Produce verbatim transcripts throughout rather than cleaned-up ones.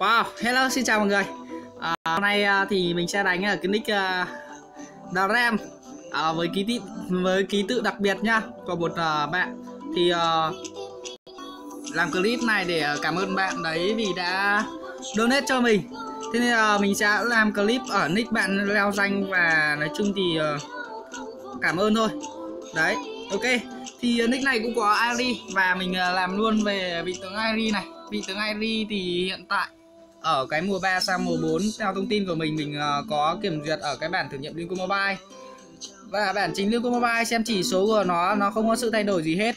Wow, hello, xin chào mọi người. À, hôm nay à, thì mình sẽ đánh ở cái nick à, TheRam à, với ký tự với ký tự đặc biệt nha của một à, bạn. Thì à, làm clip này để cảm ơn bạn đấy vì đã donate cho mình. Thế nên à, mình sẽ làm clip ở nick bạn leo danh và nói chung thì à, cảm ơn thôi. Đấy, ok. Thì nick này cũng có Airi và mình làm luôn về vị tướng Airi này. Vị tướng Airi thì hiện tại ở cái mùa ba sang mùa bốn theo thông tin của mình mình có kiểm duyệt ở cái bản thử nghiệm Liên Quân Mobile. Và bản chính Liên Quân Mobile xem chỉ số của nó nó không có sự thay đổi gì hết.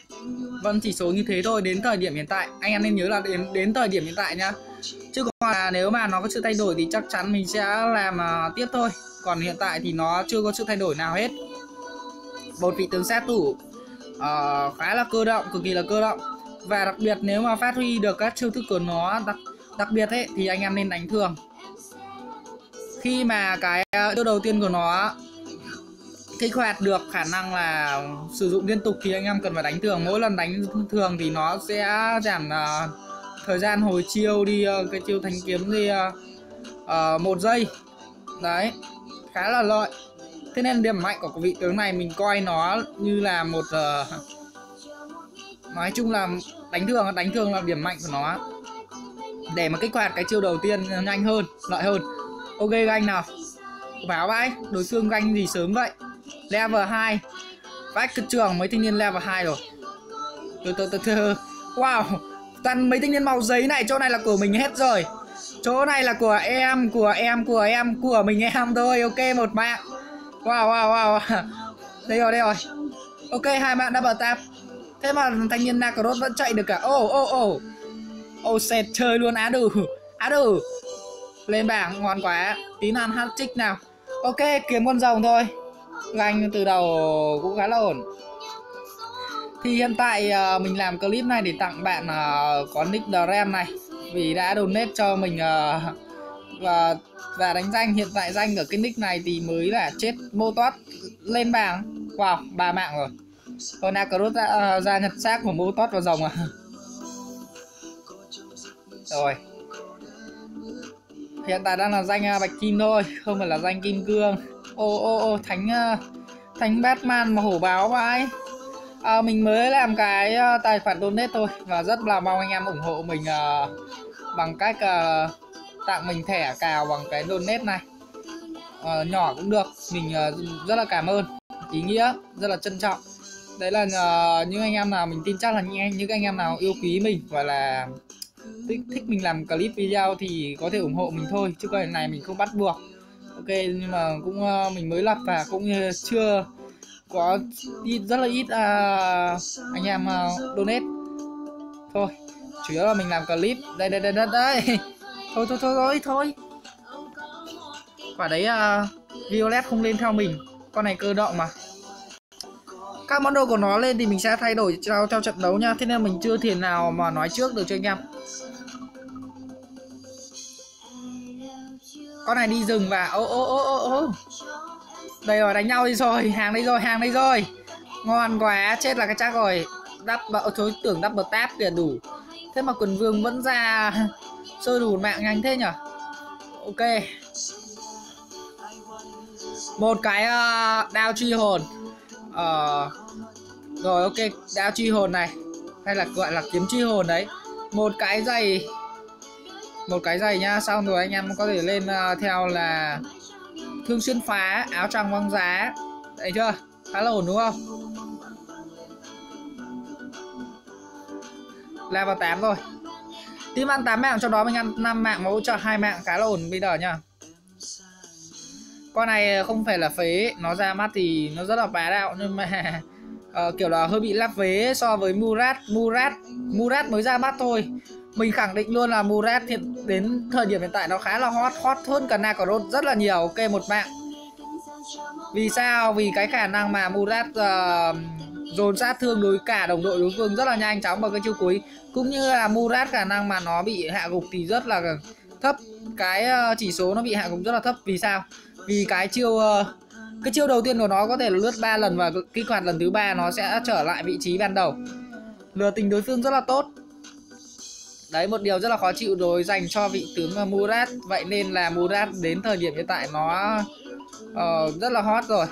Vẫn chỉ số như thế thôi đến thời điểm hiện tại. Anh em nên nhớ là đến đến thời điểm hiện tại nhá. Chứ còn là nếu mà nó có sự thay đổi thì chắc chắn mình sẽ làm uh, tiếp thôi. Còn hiện tại thì nó chưa có sự thay đổi nào hết. Một vị tướng sát thủ uh, khá là cơ động, cực kỳ là cơ động. Và đặc biệt nếu mà phát huy được các chiêu thức của nó đặc, đặc biệt ấy, thì anh em nên đánh thường. Khi mà cái chiêu đầu tiên của nó kích hoạt được khả năng là sử dụng liên tục thì anh em cần phải đánh thường. Mỗi lần đánh thường thì nó sẽ giảm uh, thời gian hồi chiêu đi, uh, cái chiêu thanh kiếm đi uh, uh, một giây. Đấy, khá là lợi. Thế nên điểm mạnh của vị tướng này mình coi nó như là một... Uh, nói chung là đánh thường đánh thường là điểm mạnh của nó để mà kích hoạt cái chiêu đầu tiên nhanh hơn, lợi hơn. Ok ganh nào, báo vãi đối phương ganh gì sớm vậy. Level hai vách cực trường mấy thanh niên level hai rồi. Từ từ từ từ wow, toàn mấy thanh niên màu giấy này. Chỗ này là của mình hết rồi, chỗ này là của em của em của em của mình em thôi. Ok một mạng, wow wow wow, đây rồi đây rồi. Ok hai mạng double tap. Thế mà thanh niên Nakroth vẫn chạy được cả. Ô ô ô ô xẹt chơi luôn. Á đủ á đủ lên bảng ngon quá. Tí ăn hat trick nào. Ok kiếm con rồng thôi. Ganh từ đầu cũng khá là ổn. Thì hiện tại uh, mình làm clip này để tặng bạn uh, có nick TheRam này vì đã donate cho mình uh, và và đánh danh. Hiện tại danh ở cái nick này thì mới là chết mô toát lên bảng. Wow, ba mạng rồi. Còn Nakroth ra, ra nhặt xác của mô toát vào rồng à. Rồi. Hiện tại đang là danh bạch kim thôi, không phải là danh kim cương. Ô ô ô thánh thánh Batman mà hổ báo vãi. À, mình mới làm cái tài khoản donate thôi và rất là mong anh em ủng hộ mình uh, bằng cách uh, tặng mình thẻ cào bằng cái donate này. Uh, nhỏ cũng được, mình uh, rất là cảm ơn. Ý nghĩa rất là trân trọng. Đấy là uh, những anh em nào mình tin chắc là những, những anh em nào yêu quý mình hoặc là thích, thích mình làm clip video thì có thể ủng hộ mình thôi, chứ cái này mình không bắt buộc. Ok, nhưng mà cũng uh, mình mới lập và cũng uh, chưa có ít, rất là ít uh, anh em uh, donate thôi, chủ yếu là mình làm clip. Đây đây đây đây, đây. thôi thôi thôi thôi thôi quả đấy uh, Violet không lên theo mình, con này cơ động mà. Các món đồ của nó lên thì mình sẽ thay đổi theo, theo trận đấu nha. Thế nên mình chưa thể nào mà nói trước được cho anh em. Con này đi rừng và ô ô ô ô ô. Đây rồi, đánh nhau đi rồi, hàng đây rồi, hàng đây rồi. Ngon quá, chết là cái chắc rồi. Đắp bạo thối tưởng đắp bờ táp kìa đủ. Thế mà quần vương vẫn ra sôi đủ mạng nhanh thế nhở. Ok. Một cái uh, đao truy hồn. Ờ uh, rồi ok, đao truy hồn này hay là gọi là kiếm truy hồn đấy. Một cái giày, một cái giày nha. Xong rồi anh em có thể lên uh, theo là thương xuyên phá, áo tràng băng giá. Đấy chưa, khá là ổn đúng không. Là vào tám rồi, tím ăn tám mạng, cho đó mình ăn năm mạng mà hỗ trợ hai mạng, khá là ổn bây giờ nha. Con này không phải là phế, nó ra mắt thì nó rất là bá đạo nhưng mà uh, kiểu là hơi bị lắp vế so với Murad. Murad Murad mới ra mắt thôi. Mình khẳng định luôn là Murad hiện đến thời điểm hiện tại nó khá là hot, hot hơn cả Nakroth rất là nhiều. Ok một mạng. Vì sao? Vì cái khả năng mà Murad uh, dồn sát thương đối cả đồng đội đối phương rất là nhanh chóng vào cái chiêu cuối, cũng như là Murad khả năng mà nó bị hạ gục thì rất là thấp. Cái uh, chỉ số nó bị hạ gục rất là thấp. Vì sao? Vì cái chiêu cái chiêu đầu tiên của nó có thể lướt ba lần và kích hoạt lần thứ ba nó sẽ trở lại vị trí ban đầu. lừa tình đối phương rất là tốt. Đấy, một điều rất là khó chịu đối dành cho vị tướng Murad. Vậy nên là Murad đến thời điểm hiện tại nó uh, rất là hot rồi.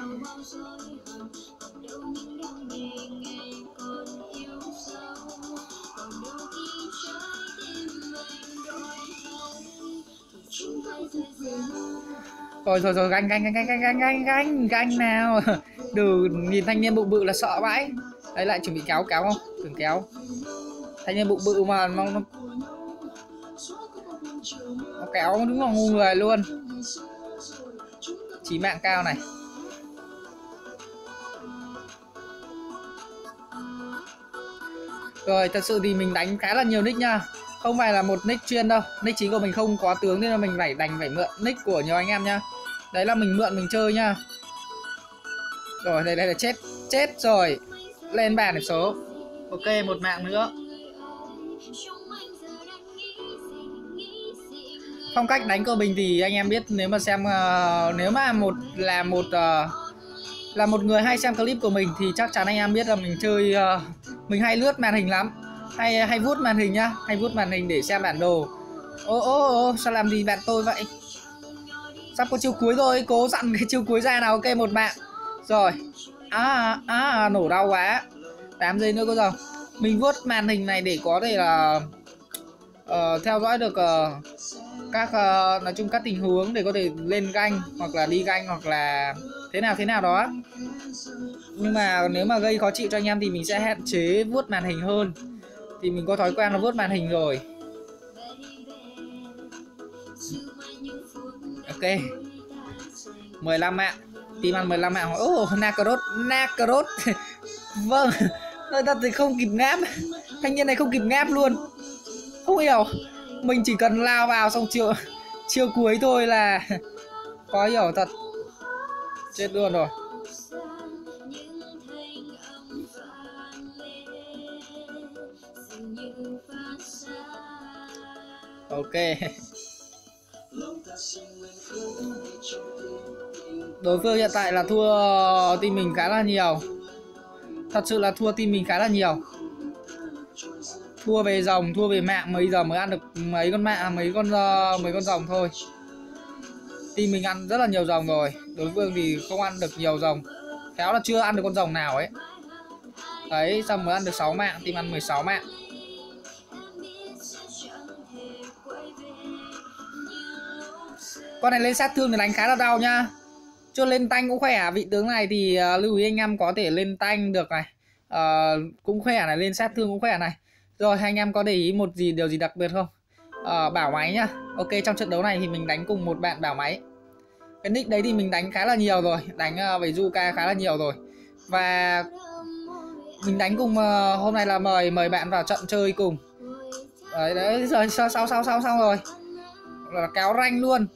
Rồi rồi rồi, ganh ganh ganh ganh ganh ganh ganh ganh nào. Từ nhìn thanh niên bụng bự là sợ vãi. Đấy, lại chuẩn bị kéo kéo không? Đừng kéo. Thanh niên bụng bự mà mong nó, nó kéo đúng là ngu người luôn. Chí mạng cao này. Rồi, thật sự thì mình đánh khá là nhiều nick nha. Không phải là một nick chuyên đâu. Nick chính của mình không có tướng nên là mình phải đành phải mượn nick của nhiều anh em nha. Đấy là mình mượn mình chơi nha. Rồi, đây đây là chết. Chết rồi. Lên bàn điểm số. Ok, một mạng nữa. Phong cách đánh của mình thì anh em biết, nếu mà xem uh, nếu mà một là một uh, là một người hay xem clip của mình thì chắc chắn anh em biết là mình chơi uh, mình hay lướt màn hình lắm. Hay hay vuốt màn hình nhá, hay vuốt màn hình để xem bản đồ. Ô ô ô, sao làm gì bạn tôi vậy? Sắp có chiêu cuối rồi, cố dặn cái chiêu cuối ra nào. Ok, một mạng. Rồi. À à, nổ đau quá. tám giây nữa có rồi. Mình vuốt màn hình này để có thể là uh, theo dõi được uh, các uh, nói chung các tình huống để có thể lên ganh hoặc là đi ganh hoặc là thế nào thế nào đó. Nhưng mà nếu mà gây khó chịu cho anh em thì mình sẽ hạn chế vuốt màn hình hơn. Thì mình có thói quen là vuốt màn hình rồi. Ok. mười lăm mạng. Tìm ăn mười lăm mạng. Ô, oh, Nakroth, Nakroth. Vâng, nói thật thì không kịp ngáp. Thanh niên này không kịp ngáp luôn. Không hiểu. Mình chỉ cần lao vào xong chiều chiều cuối thôi là khó hiểu thật. Chết luôn rồi. Ok. Đối phương hiện tại là thua team mình khá là nhiều. Thật sự là thua team mình khá là nhiều. Thua về rồng, thua về mạng, mấy giờ mới ăn được mấy con mạng, mấy con uh, mấy con rồng thôi. Team mình ăn rất là nhiều rồng rồi, đối phương thì không ăn được nhiều rồng. Khéo là chưa ăn được con rồng nào ấy. Đấy, xong mới ăn được sáu mạng, team ăn mười sáu mạng. Con này lên sát thương thì đánh khá là đau nhá. Cho lên tanh cũng khỏe à? Vị tướng này thì uh, lưu ý anh em có thể lên tanh được này, uh, cũng khỏe này, lên sát thương cũng khỏe này. Rồi anh em có để ý một gì điều gì đặc biệt không? Uh, bảo máy nhá. Ok, trong trận đấu này thì mình đánh cùng một bạn bảo máy. Cái nick đấy thì mình đánh khá là nhiều rồi, đánh uh, với Zuka khá là nhiều rồi. Và mình đánh cùng uh, hôm nay là mời mời bạn vào trận chơi cùng. Đấy đấy, rồi sau sau sau sau rồi là kéo rank luôn.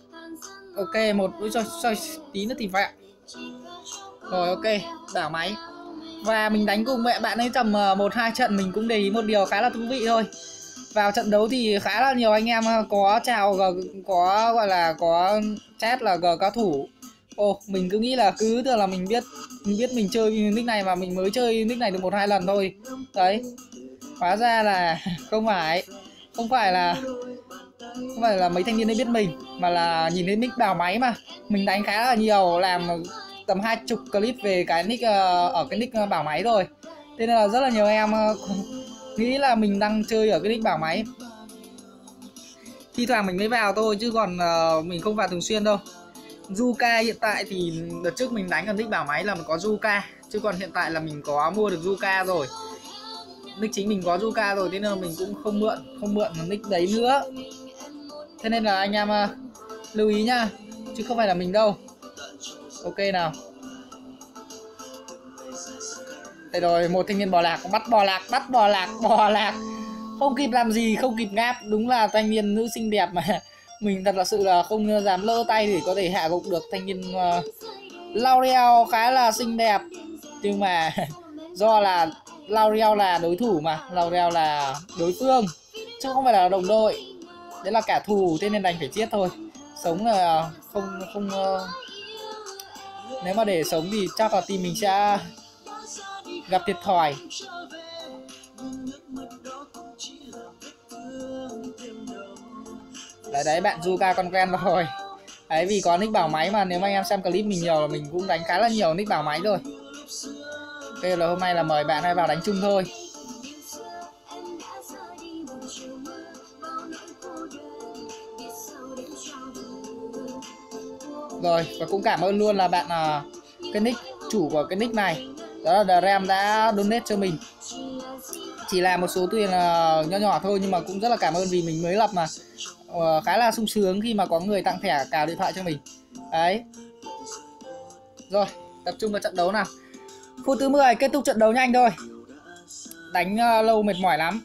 Ok, một cho, cho tí nữa thì vậy. Rồi ok, đảo máy. Và mình đánh cùng mẹ bạn ấy tầm một hai trận. Mình cũng để ý một điều khá là thú vị thôi. Vào trận đấu thì khá là nhiều anh em có chào, có gọi là có chat là G cao thủ. Ồ, oh, mình cứ nghĩ là cứ tưởng là mình biết mình biết mình chơi nick này mà mình mới chơi nick này được một hai lần thôi. Đấy, hóa ra là không phải Không phải là Không phải là mấy thanh niên đấy biết mình, mà là nhìn thấy nick đào máy mà. Mình đánh khá là nhiều, làm tầm hai chục clip về cái nick ở cái nick bảo máy rồi. Thế nên là rất là nhiều em nghĩ là mình đang chơi ở cái nick bảo máy. Thi thoảng mình mới vào thôi chứ còn mình không vào thường xuyên đâu. Zuka hiện tại thì đợt trước mình đánh ở nick bảo máy là mình có Zuka, chứ còn hiện tại là mình có mua được Zuka rồi. Nick chính mình có Zuka rồi, thế nên là mình cũng không mượn không mượn nick đấy nữa. Thế nên là anh em uh, lưu ý nhá, chứ không phải là mình đâu. Ok nào. Đây rồi, một thanh niên bò lạc, bắt bò lạc, bắt bò lạc, bò lạc. Không kịp làm gì, không kịp ngáp, đúng là thanh niên nữ xinh đẹp mà. Mình thật là sự là không dám lỡ tay để có thể hạ gục được thanh niên uh, Lauriel khá là xinh đẹp. Nhưng mà do là Lauriel là đối thủ mà, Lauriel là đối phương chứ không phải là đồng đội. Đấy là cả thù, thế nên đành phải giết thôi. Sống là không không uh... nếu mà để sống thì chắc là team mình sẽ gặp thiệt thòi. Đấy đấy, bạn Zuka con quen rồi. Đấy, vì có nick bảo máy mà, nếu mà anh em xem clip mình nhiều là mình cũng đánh khá là nhiều nick bảo máy rồi. Thế là hôm nay là mời bạn hai vào đánh chung thôi. Rồi, và cũng cảm ơn luôn là bạn uh, cái nick chủ của cái nick này, đó là TheRam đã donate cho mình. Chỉ là một số tiền uh, nhỏ nhỏ thôi nhưng mà cũng rất là cảm ơn, vì mình mới lập mà uh, khá là sung sướng khi mà có người tặng thẻ cào điện thoại cho mình. Đấy. Rồi, tập trung vào trận đấu nào. Phút thứ mười, kết thúc trận đấu nhanh thôi. Đánh uh, lâu mệt mỏi lắm.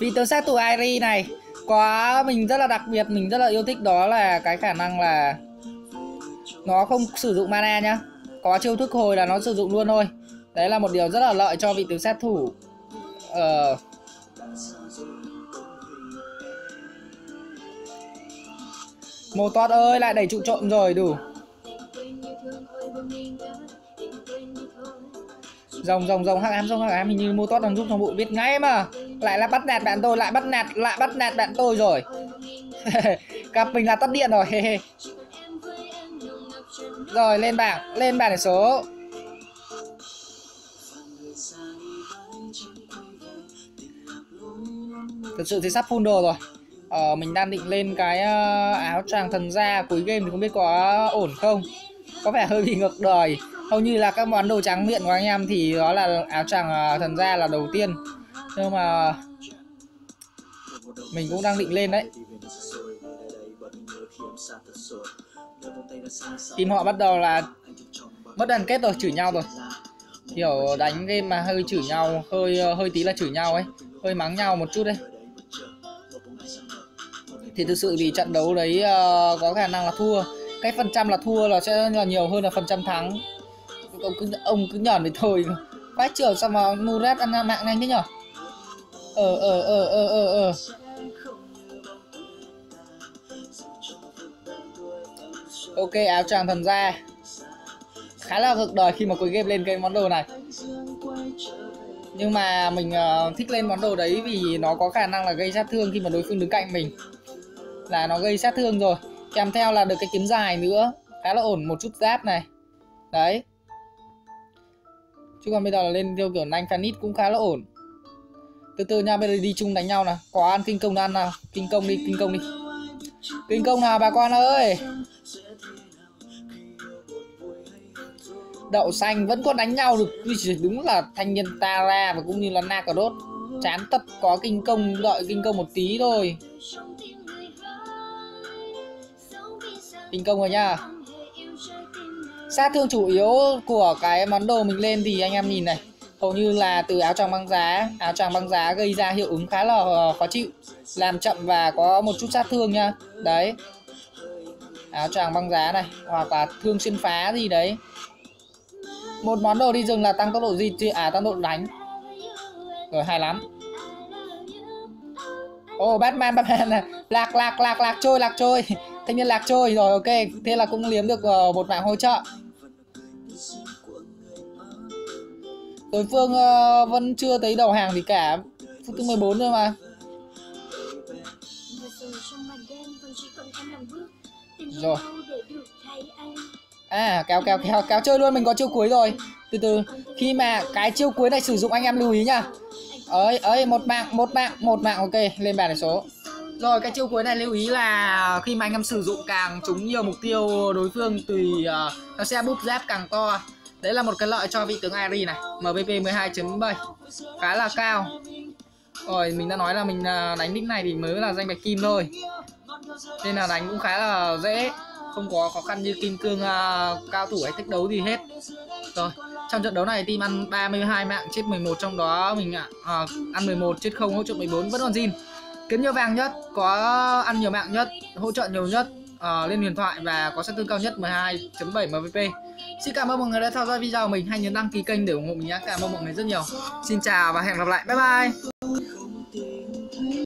Vì tớ sát thủ Airi này có mình rất là đặc biệt, mình rất là yêu thích, đó là cái khả năng là nó không sử dụng mana nhá. Có chiêu thức hồi là nó sử dụng luôn thôi. Đấy là một điều rất là lợi cho vị tứ sát thủ. Ờ... Một toát ơi, lại đẩy trụ trộm rồi, đủ. Rồng rồng rồng hắc ám, rồng hắc ám, hình như mua toát đang giúp cho bụi biết ngay mà. Lại là bắt nạt bạn tôi, lại bắt nạt, lại bắt nạt bạn tôi rồi. Cặp mình là tắt điện rồi. Rồi, lên bảng, lên bảng để số. Thật sự thì sắp full đồ rồi. Ờ, mình đang định lên cái áo choàng thần gia cuối game thì không biết có ổn không. Có vẻ hơi bị ngược đời. Hầu như là các món đồ tráng miệng của anh em thì đó là áo choàng thần gia là đầu tiên. Nhưng mà mình cũng đang định lên đấy. Team họ bắt đầu là mất đoàn kết rồi, chửi nhau rồi. Kiểu đánh game mà hơi chửi nhau, hơi hơi tí là chửi nhau ấy, hơi mắng nhau một chút đấy. Thì thực sự thì trận đấu đấy uh, có khả năng là thua. Cái phần trăm là thua là sẽ là nhiều hơn là phần trăm thắng. Ông cứ, ông cứ nhởn với thôi. Quá chiều sao mà Murad ăn mạng nhanh thế nhở. Ờ ờ ờ ờ ờ ờ Ok, áo choàng thần gia khá là cực đời khi mà cuối game lên cái món đồ này. Nhưng mà mình uh, thích lên món đồ đấy vì nó có khả năng là gây sát thương khi mà đối phương đứng cạnh mình. Là nó gây sát thương rồi. Kèm theo là được cái kiếm dài nữa. Khá là ổn, một chút giáp này. Đấy. Chứ còn bây giờ là lên theo kiểu nhanh phanit cũng khá là ổn. Từ từ nha, bây giờ đi chung đánh nhau nào. Có ăn kinh công ăn nào. Kinh công đi, kinh công đi. Kinh công nào bà con ơi. Đậu xanh vẫn còn đánh nhau được. Đúng là thanh niên TheRam và cũng như là Nakroth chán tật, có kinh công, đợi kinh công một tí thôi. Kinh công rồi nha. Sát thương chủ yếu của cái món đồ mình lên thì anh em nhìn này, hầu như là từ áo choàng băng giá. Áo choàng băng giá gây ra hiệu ứng khá là khó chịu, làm chậm và có một chút sát thương nha. Đấy, áo choàng băng giá này, hoặc là thương xuyên phá gì đấy. Một món đồ đi rừng là tăng tốc độ di chuyển, à tăng độ đánh. Rồi, hay lắm. Ô oh, Batman, Batman này. Lạc, lạc, lạc, lạc trôi, lạc trôi. Thanh niên lạc trôi, rồi ok. Thế là cũng liếm được uh, một mạng hỗ trợ. Đối phương uh, vẫn chưa thấy đầu hàng gì cả. Phút thứ mười bốn thôi mà. Rồi. À, kéo kéo kéo kéo chơi luôn, mình có chiêu cuối rồi. Từ từ, khi mà cái chiêu cuối này sử dụng anh em lưu ý nhá. Ấy ấy, một mạng, một mạng, một mạng, ok, lên bàn để số. Rồi, cái chiêu cuối này lưu ý là khi mà anh em sử dụng càng trúng nhiều mục tiêu đối phương tùy uh, nó sẽ búp giáp càng to. Đấy là một cái lợi cho vị tướng Airi này, em pê mười hai chấm bảy. Khá là cao. Rồi, mình đã nói là mình đánh nick này thì mới là danh bạch kim thôi. Nên là đánh cũng khá là dễ. Không có khó khăn như kim cương uh, cao thủ hay thích đấu gì hết. Rồi, trong trận đấu này team ăn ba mươi hai mạng, chết mười một, trong đó mình uh, ăn mười một, chết không, hỗ trợ mười bốn, vẫn còn zin. Kiếm nhiều vàng nhất, có ăn nhiều mạng nhất, hỗ trợ nhiều nhất, uh, lên huyền thoại và có sát thương cao nhất mười hai chấm bảy em vê pê. Xin cảm ơn mọi người đã theo dõi video của mình, hãy nhấn đăng ký kênh để ủng hộ mình nhé. Cảm ơn mọi người rất nhiều. Xin chào và hẹn gặp lại. Bye bye.